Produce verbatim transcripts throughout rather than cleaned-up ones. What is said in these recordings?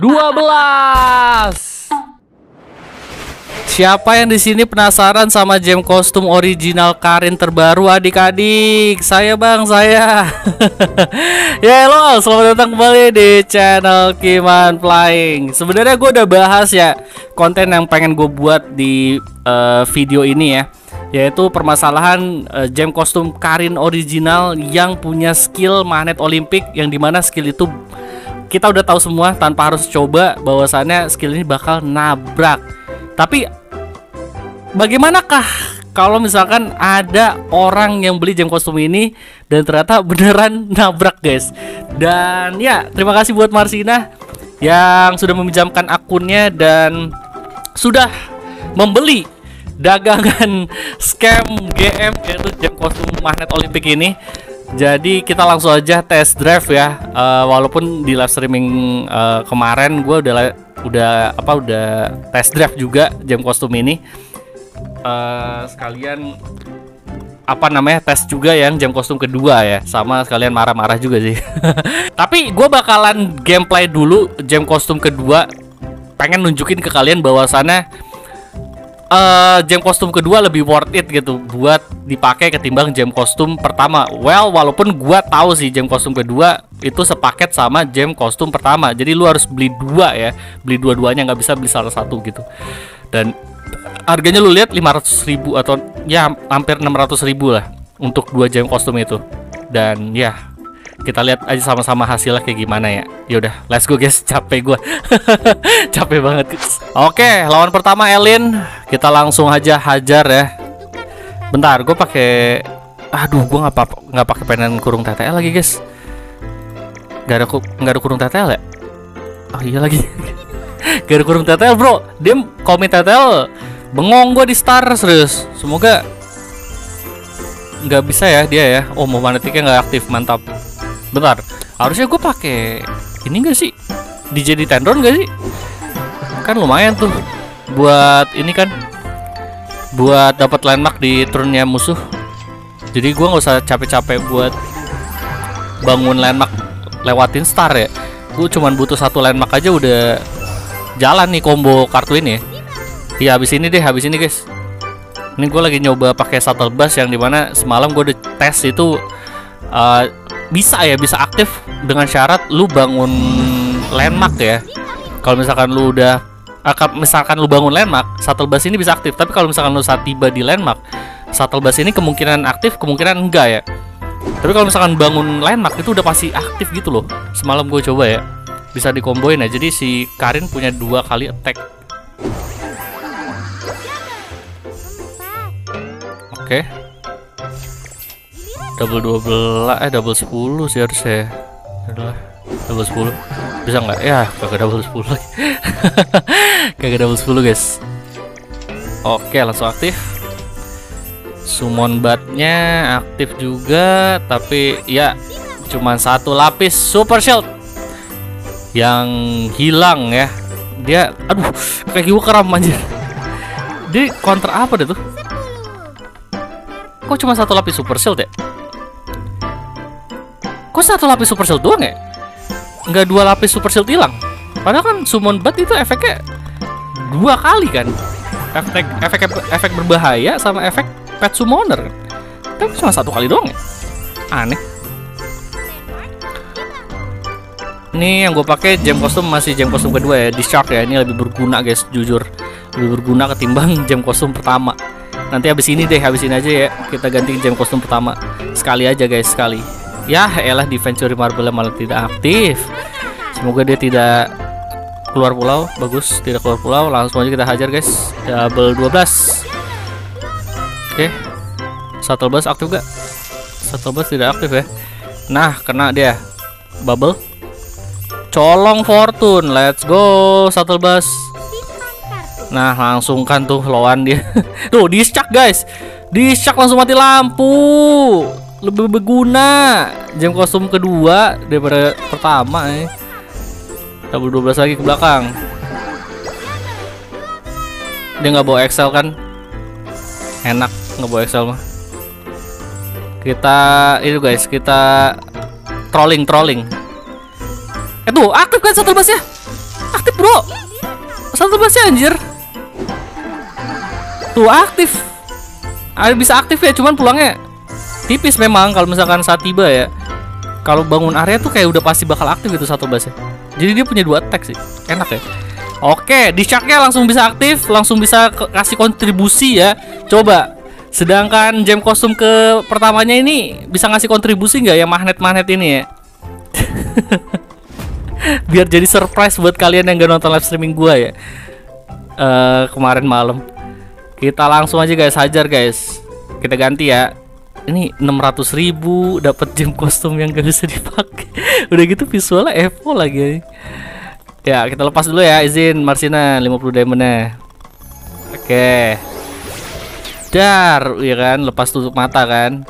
dua belas. Siapa yang di sini penasaran sama gem kostum original Karin terbaru, adik-adik? Saya bang, saya. Ya lo, selamat datang kembali di channel Qman Playing. Sebenarnya gue udah bahas ya konten yang pengen gue buat di uh, video ini ya, yaitu permasalahan uh, gem kostum Karin original yang punya skill magnet Olimpik, yang dimana skill itu kita udah tahu semua tanpa harus coba bahwasannya skill ini bakal nabrak. Tapi bagaimanakah kalau misalkan ada orang yang beli gem kostum ini dan ternyata beneran nabrak, guys? Dan ya, terima kasih buat Marsina yang sudah meminjamkan akunnya dan sudah membeli dagangan scam G E M, yaitu gem kostum magnet Olimpik ini. Jadi kita langsung aja test drive ya. Uh, walaupun di live streaming uh, kemarin gue udah udah apa udah test drive juga gem kostum ini. Uh, sekalian apa namanya tes juga yang gem kostum kedua ya. Sama sekalian marah-marah juga sih. Tapi gue bakalan gameplay dulu gem kostum kedua. Pengen nunjukin ke kalian bahwasannya Uh, gem kostum kedua lebih worth it gitu buat dipakai ketimbang gem kostum pertama. Well, walaupun gua tahu sih gem kostum kedua itu sepaket sama gem kostum pertama, jadi lu harus beli dua ya, beli dua-duanya, nggak bisa beli salah satu gitu. Dan harganya lu lihat lima ratus ribu atau ya hampir enam ratus ribu lah untuk dua gem kostum itu. Dan ya kita lihat aja sama-sama hasilnya kayak gimana ya. Yaudah, let's go guys, capek gua. Capek banget guys. Oke, lawan pertama Elin. Kita langsung aja hajar ya. Bentar, gue pakai. Aduh, gue nggak apa nggak pakai penen kurung T T L lagi guys. Gak ada nggak ada kurung T T L ya? Oh iya lagi. Gak ada kurung T T L bro. Dia komit T T L. Bengong gue di star serius. Semoga nggak bisa ya dia ya. Oh, mau magnetiknya nggak aktif, mantap. Bentar, harusnya gue pakai ini gak sih? D J di tendon gak sih? Kan lumayan tuh buat ini kan, buat dapat landmark di turnnya musuh. Jadi gue nggak usah capek-capek buat bangun landmark lewatin star ya. Gue cuman butuh satu landmark aja udah jalan nih combo kartu ini. Ya habis ini deh, habis ini guys. Ini gue lagi nyoba pakai shuttle bus yang dimana semalam gue udah tes itu. Uh, Bisa ya, bisa aktif dengan syarat lu bangun landmark ya. Kalau misalkan lu udah misalkan lu bangun landmark, shuttle bus ini bisa aktif. Tapi kalau misalkan lu saat tiba di landmark, shuttle bus ini kemungkinan aktif, kemungkinan enggak ya. Tapi kalau misalkan bangun landmark itu udah pasti aktif gitu loh. Semalam gue coba ya, bisa dikomboin ya. Jadi si Karin punya dua kali attack. Oke, okay. double dua belas eh double sepuluh sih harusnya. Adalah double sepuluh. Bisa nggak? Ya, kagak double sepuluh lagi. Kagak double sepuluh, guys. Oke, langsung aktif. Summon bat-nya aktif juga, tapi ya cuman satu lapis super shield yang hilang ya. Dia aduh, kayak gue keram anjir. Dia counter apa deh tuh? Kok cuma satu lapis super shield ya? Kok satu lapis super shield doang ya? Nggak dua lapis super shield hilang. Padahal kan summon bat itu efeknya dua kali kan. Efek efek efek berbahaya sama efek pet summoner. Tapi cuma satu kali doang ya. Aneh. Ini yang gue pakai gem kostum masih gem kostum kedua ya, discharge ya. Ini lebih berguna guys, jujur. Lebih berguna ketimbang gem kostum pertama. Nanti habis ini deh, habis ini aja ya. Kita ganti gem kostum pertama sekali aja guys, sekali. Ya elah, defense dari Marble malah tidak aktif. Semoga dia tidak keluar pulau. Bagus, tidak keluar pulau. Langsung aja kita hajar guys. Double dua belas. Oke okay. Shuttle bus aktif gak? Shuttle bus tidak aktif ya. Nah, kena dia. Bubble colong fortune. Let's go shuttle bus. Nah, langsung kan tuh lawan dia. Tuh, discharge guys. Discharge langsung mati lampu. Lebih berguna gem kostum kedua daripada pertama ya. Double dua belas lagi ke belakang. Dia nggak bawa Excel kan? Enak nggak bawa Excel mah. Kita itu guys, kita trolling trolling. Eh tuh, aktif kan shuttle bus-nya? Aktif bro, shuttle bus-nya anjir. Tuh aktif. Ada bisa aktif ya, cuman pulangnya tipis memang kalau misalkan saat tiba ya. Kalau bangun area tuh kayak udah pasti bakal aktif gitu shuttle bus-nya. Jadi dia punya dua attack sih, enak ya. Oke, discharge-nya langsung bisa aktif, langsung bisa kasih kontribusi ya. Coba. Sedangkan gem kostum ke pertamanya ini bisa ngasih kontribusi nggak ya magnet-magnet ini ya? Biar jadi surprise buat kalian yang gak nonton live streaming gua ya uh, kemarin malam. Kita langsung aja guys, hajar guys. Kita ganti ya. Ini enam ratus ribu dapat gem kostum yang gak bisa dipakai. Udah gitu visualnya Evo lagi. Ya kita lepas dulu ya, izin Marsina lima puluh diamond-nya. Oke, dar, ya kan, lepas tutup mata kan.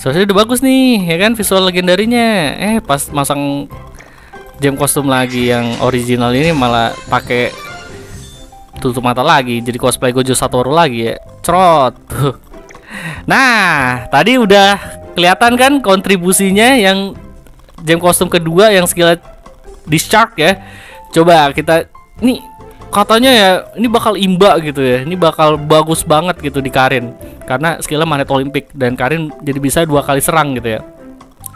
Soalnya udah bagus nih, ya kan, visual legendarinya. Eh pas masang gem kostum lagi yang original ini malah pakai tutup mata lagi. Jadi cosplay Gojo Satoru lagi ya, crot. Nah tadi udah kelihatan kan kontribusinya yang gem kostum kedua yang skill discharge ya. Coba kita nih, katanya ya ini bakal imba gitu ya. Ini bakal bagus banget gitu di Karin karena skillnya magnet Olimpik dan Karin jadi bisa dua kali serang gitu ya.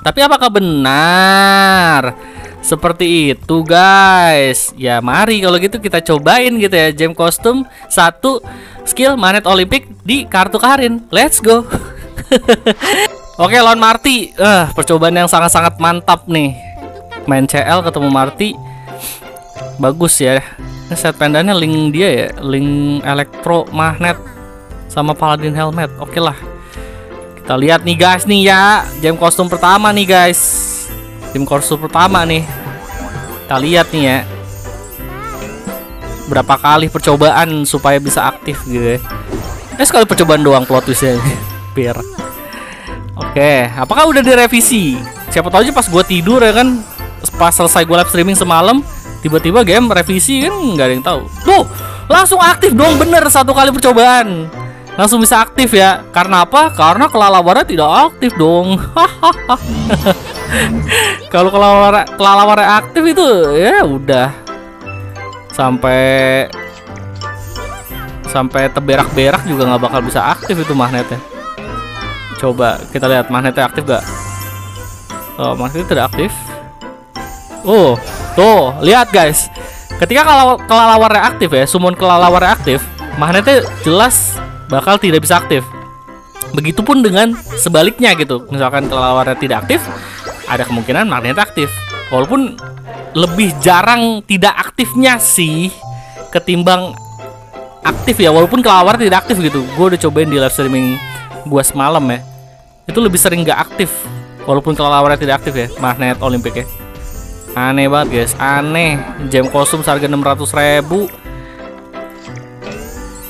Tapi apakah benar seperti itu guys? Ya mari kalau gitu kita cobain gitu ya, gem kostum satu skill magnet Olimpik di kartu Karin. Let's go. Oke, lawan Marty. Uh, percobaan yang sangat-sangat mantap nih. Main C L ketemu Marty, bagus ya. Ini set pendanya link dia ya, link elektro magnet sama paladin helmet. Oke lah, kita lihat nih guys nih ya, gem kostum pertama nih guys, gem kostum pertama nih. Kita lihat nih ya, berapa kali percobaan supaya bisa aktif gitu ya. Eh sekali percobaan doang plot twistnya, biar. Oke, apakah udah direvisi? Siapa tahu aja pas gua tidur ya kan. Pas selesai gue live streaming semalam, tiba-tiba game revisi kan, nggak ada yang tahu. Tuh, langsung aktif dong, bener satu kali percobaan, langsung bisa aktif ya. Karena apa? Karena kelalawarnya tidak aktif dong. Kalau kelalawarnya kelalawarnya aktif itu ya udah sampai sampai terberak-berak juga nggak bakal bisa aktif itu magnetnya. Coba kita lihat magnetnya aktif gak? Oh, magnetnya tidak aktif. Oh, tuh, lihat guys. Ketika kelalawar reaktif ya, summon kelalawar reaktif, magnetnya jelas bakal tidak bisa aktif. Begitupun dengan sebaliknya gitu. Misalkan kelalawarnya tidak aktif, ada kemungkinan magnetnya aktif. Walaupun lebih jarang tidak aktifnya sih ketimbang aktif ya, walaupun kelalawar tidak aktif gitu. Gue udah cobain di live streaming gue semalam ya. Itu lebih sering gak aktif walaupun kelalawarnya tidak aktif ya, magnet Olimpik ya. Aneh banget guys, aneh. Gem kostum seharga enam ratus ribu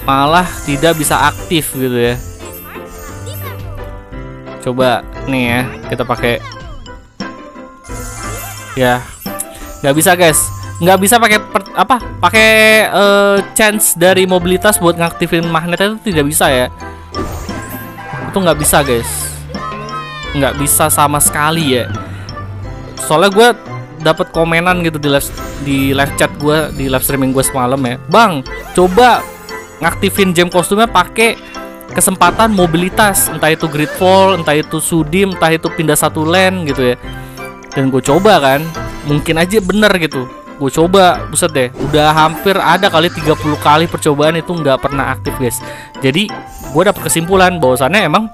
malah tidak bisa aktif gitu ya. Coba nih ya, kita pakai. Ya, nggak bisa guys, nggak bisa pakai apa? Pakai uh, chance dari mobilitas buat ngaktifin magnetnya itu tidak bisa ya. Itu nggak bisa guys, nggak bisa sama sekali ya. Soalnya gue dapat komenan gitu di live di live chat gue, di live streaming gue semalam ya, bang coba ngaktifin gem kostumnya pakai kesempatan mobilitas, entah itu gridfall, entah itu sudim, entah itu pindah satu lane gitu ya. Dan gue coba kan, mungkin aja bener gitu. Gue coba, buset deh, udah hampir ada kali tiga puluh kali percobaan itu nggak pernah aktif guys. Jadi gue dapet kesimpulan bahwasannya emang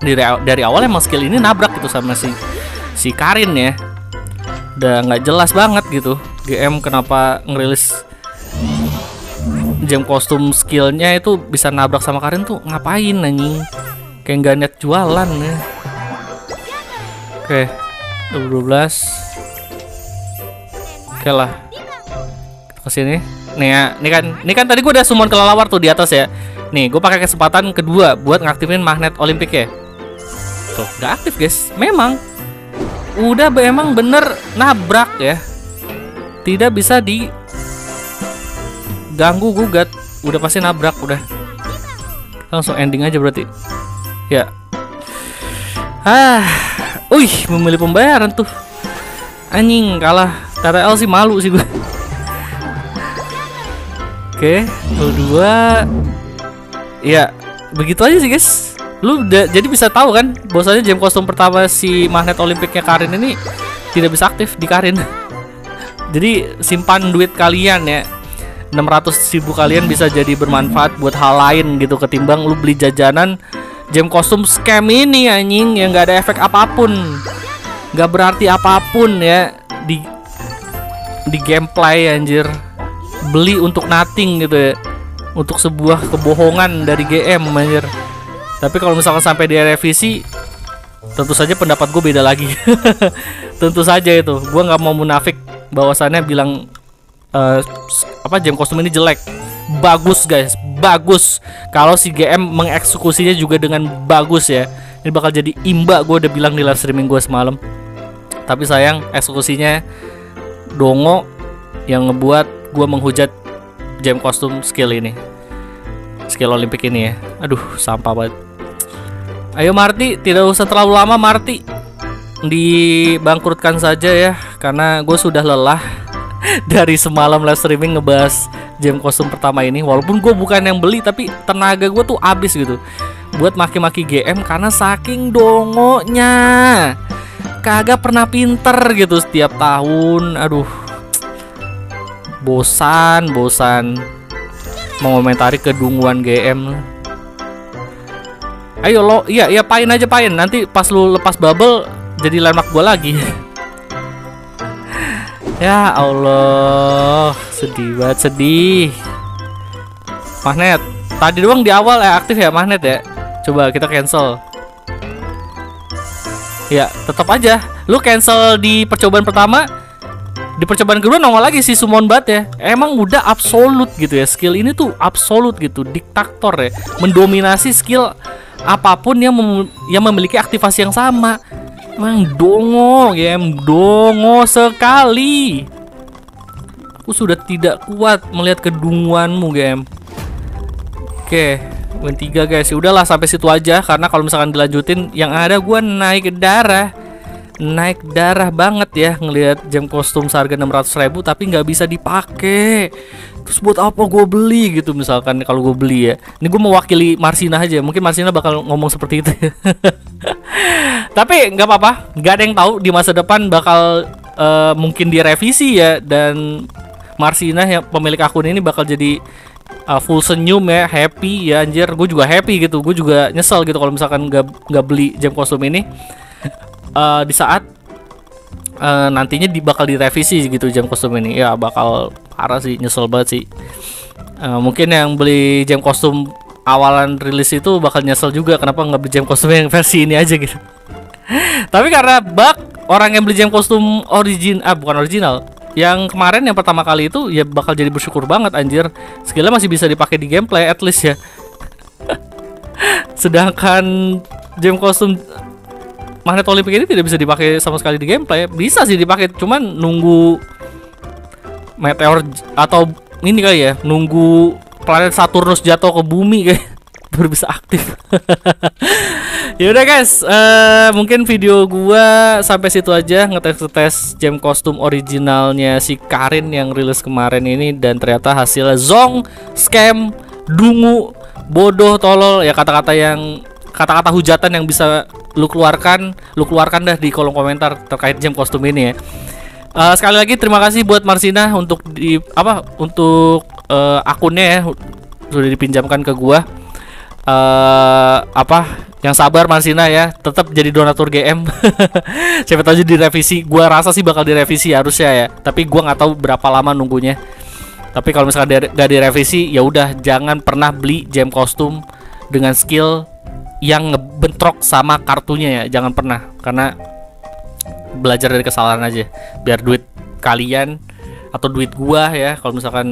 dari dari awal emang skill ini nabrak gitu sama si si Karin ya. Udah nggak jelas banget gitu G M kenapa ngerilis gem kostum skillnya itu bisa nabrak sama Karin tuh ngapain anjing, kayak nggak niat jualan ya. Oke, dua belas. Oke lah, kesini nih ya, ini kan ini kan tadi gue udah summon kelalawar tuh di atas ya. Nih gue pakai kesempatan kedua buat ngaktifin magnet Olimpik ya. Tuh nggak aktif guys, memang udah emang bener nabrak ya, tidak bisa diganggu gugat, udah pasti nabrak. Udah langsung ending aja berarti ya. Ah, wih, memilih pembayaran tuh anjing, kalah K T L sih malu sih gue. Oke, kedua, ya begitu aja sih guys. Lu udah, jadi bisa tahu kan, bahwasanya jam kostum pertama si magnet olimpiknya Karin ini tidak bisa aktif di Karin. Jadi simpan duit kalian ya, enam ratus ribu kalian bisa jadi bermanfaat buat hal lain gitu, ketimbang lu beli jajanan jam kostum scam ini anjing yang nggak ada efek apapun, nggak berarti apapun ya di di gameplay anjir. Beli untuk nothing gitu ya, untuk sebuah kebohongan dari G M anjir. Tapi kalau misalkan sampai di revisi, tentu saja pendapat gue beda lagi. Tentu saja itu, gue nggak mau munafik bahwasannya bilang uh, apa jam kostum ini jelek. Bagus guys, bagus. Kalau si G M mengeksekusinya juga dengan bagus ya, ini bakal jadi imba. Gue udah bilang di live streaming gue semalam. Tapi sayang eksekusinya dongo yang ngebuat gue menghujat jam kostum skill ini, skill olimpik ini ya. Aduh, sampah banget. Ayo Marty, tidak usah terlalu lama Marty, dibangkrutkan saja ya, karena gue sudah lelah dari semalam live streaming ngebahas jam kostum pertama ini. Walaupun gue bukan yang beli, tapi tenaga gue tuh abis gitu buat maki-maki G M, karena saking dongonya, kagak pernah pinter gitu setiap tahun. Aduh, bosan, bosan mengomentari kedunguan G M. Ayo lo, iya iya pain aja pain. Nanti pas lu lepas bubble jadi landmark gua lagi. Ya Allah, sedih banget, sedih. Magnet, tadi doang di awal ya aktif ya magnet ya. Coba kita cancel. Ya, tetap aja. Lu cancel di percobaan pertama. Di percobaan kedua nongol lagi si Summon Bat ya. Emang udah absolut gitu ya, skill ini tuh absolut gitu, diktator ya, mendominasi skill apapun yang mem yang memiliki aktivasi yang sama. Emang dongo ya, dongo sekali. Aku sudah tidak kuat melihat kedunguanmu game. Oke, win tiga guys. Udahlah sampai situ aja, karena kalau misalkan dilanjutin yang ada gua naik darah. Naik darah banget ya ngelihat jam kostum seharga enam ratus ribu tapi nggak bisa dipakai. Terus buat apa gue beli gitu misalkan, kalau gue beli ya. Ini gue mewakili Marsina aja, mungkin Marsina bakal ngomong seperti itu. Tapi nggak apa-apa, nggak ada yang tahu, di masa depan bakal uh, mungkin direvisi ya, dan Marsina yang pemilik akun ini bakal jadi uh, full senyum ya, happy ya anjir. Gue juga happy gitu, gue juga nyesel gitu kalau misalkan nggak nggak beli jam kostum ini. Uh, di saat uh, nantinya di, bakal direvisi gitu jam kostum ini ya, bakal parah sih, nyesel banget sih. Uh, mungkin yang beli jam kostum awalan rilis itu bakal nyesel juga, kenapa nggak beli jam kostum yang versi ini aja gitu. Tapi karena bug, orang yang beli jam kostum origin ah bukan original yang kemarin yang pertama kali itu ya bakal jadi bersyukur banget anjir, skillnya masih bisa dipakai di gameplay at least ya. Sedangkan jam kostum magnet olimpik ini tidak bisa dipakai sama sekali di gameplay. Bisa sih dipakai, cuman nunggu meteor atau ini kali ya, nunggu planet Saturnus jatuh ke bumi kayak baru bisa aktif. Ya udah guys, uh, mungkin video gua sampai situ aja, ngetes-tes jam kostum originalnya si Karin yang rilis kemarin ini, dan ternyata hasilnya zong, scam, dungu, bodoh, tolol ya, kata-kata yang kata-kata hujatan yang bisa lu keluarkan, lu keluarkan dah di kolom komentar terkait jam kostum ini ya. Uh, sekali lagi terima kasih buat Marsina untuk di apa untuk uh, akunnya ya, sudah dipinjamkan ke gua. Uh, apa yang sabar Marsina ya, tetap jadi donatur G M. Siapa tahu jadi direvisi. Gua rasa sih bakal direvisi harusnya ya, tapi gua nggak tahu berapa lama nunggunya. Tapi kalau misalkan nggak direvisi, ya udah jangan pernah beli jam kostum dengan skill yang ngebentrok sama kartunya ya, jangan pernah, karena belajar dari kesalahan aja, biar duit kalian atau duit gua ya, kalau misalkan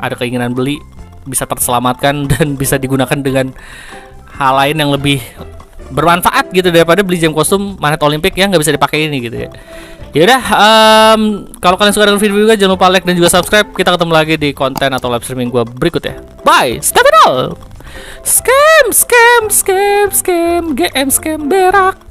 ada keinginan beli bisa terselamatkan dan bisa digunakan dengan hal lain yang lebih bermanfaat gitu, daripada beli jam kostum magnet olimpik yang nggak bisa dipakai ini gitu ya. Yaudah, um, kalau kalian suka dengan video gue jangan lupa like dan juga subscribe. Kita ketemu lagi di konten atau live streaming gua berikutnya. Bye, stop it all. Scam, scam, scam, scam, G M, scam berak.